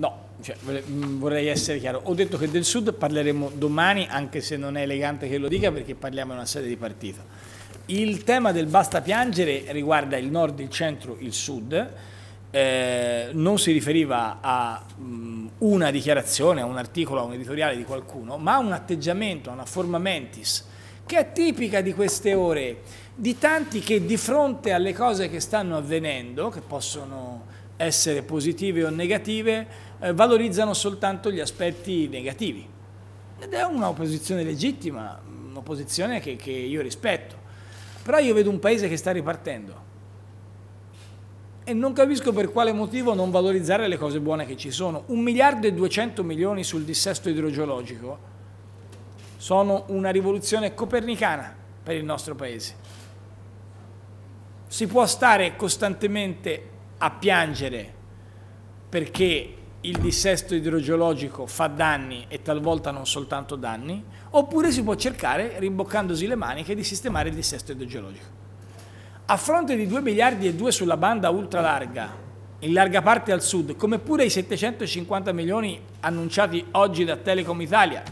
No, cioè, vorrei essere chiaro. Ho detto che del Sud parleremo domani, anche se non è elegante che lo dica perché parliamo in una sede di partito. Il tema del basta piangere riguarda il nord, il centro, il sud. Non si riferiva a una dichiarazione, a un articolo, a un editoriale di qualcuno, ma a un atteggiamento, a una forma mentis, che è tipica di queste ore, di tanti che di fronte alle cose che stanno avvenendo, che possono essere positive o negative, valorizzano soltanto gli aspetti negativi. Ed è un'opposizione legittima, un'opposizione che io rispetto. Però io vedo un paese che sta ripartendo e non capisco per quale motivo non valorizzare le cose buone che ci sono. 1,2 miliardi sul dissesto idrogeologico sono una rivoluzione copernicana per il nostro paese. Si può stare costantemente a piangere perché il dissesto idrogeologico fa danni e talvolta non soltanto danni, oppure si può cercare, rimboccandosi le maniche, di sistemare il dissesto idrogeologico. A fronte di 2,2 miliardi sulla banda ultralarga, in larga parte al sud, come pure i 750 milioni annunciati oggi da Telecom Italia,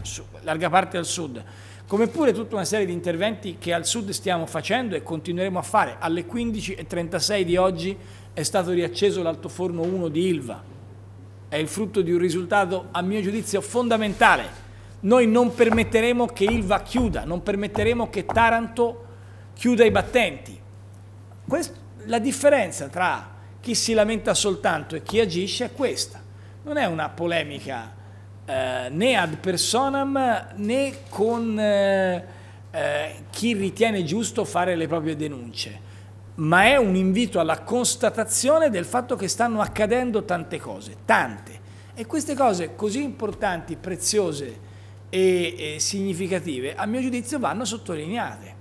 larga parte al sud, come pure tutta una serie di interventi che al sud stiamo facendo e continueremo a fare. Alle 15:36 di oggi è stato riacceso l'altoforno 1 di Ilva, è il frutto di un risultato a mio giudizio fondamentale. Noi non permetteremo che Ilva chiuda, non permetteremo che Taranto chiuda i battenti. La differenza tra chi si lamenta soltanto e chi agisce è questa, non è una polemica né ad personam né con chi ritiene giusto fare le proprie denunce, ma è un invito alla constatazione del fatto che stanno accadendo tante cose, tante. E queste cose così importanti, preziose e significative, a mio giudizio vanno sottolineate.